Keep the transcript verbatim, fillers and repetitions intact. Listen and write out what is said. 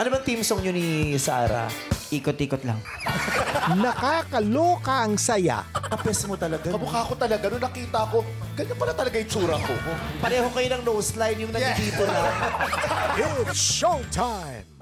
Ano bang team song yun ni Sarah? Ikot-ikot lang. Nakakaloka ang saya. Kapes mo talaga. Kamukha ko talaga. Nung nakita ko, ganyan pala talaga yung tsura ko. Pareho kayo ng nose line yung nagigito yeah. lang. It's showtime!